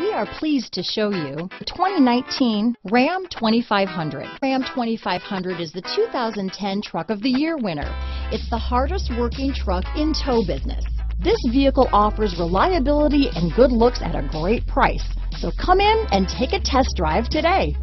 We are pleased to show you the 2019 Ram 2500. Ram 2500 is the 2010 Truck of the Year winner. It's the hardest working truck in tow business. This vehicle offers reliability and good looks at a great price. So come in and take a test drive today.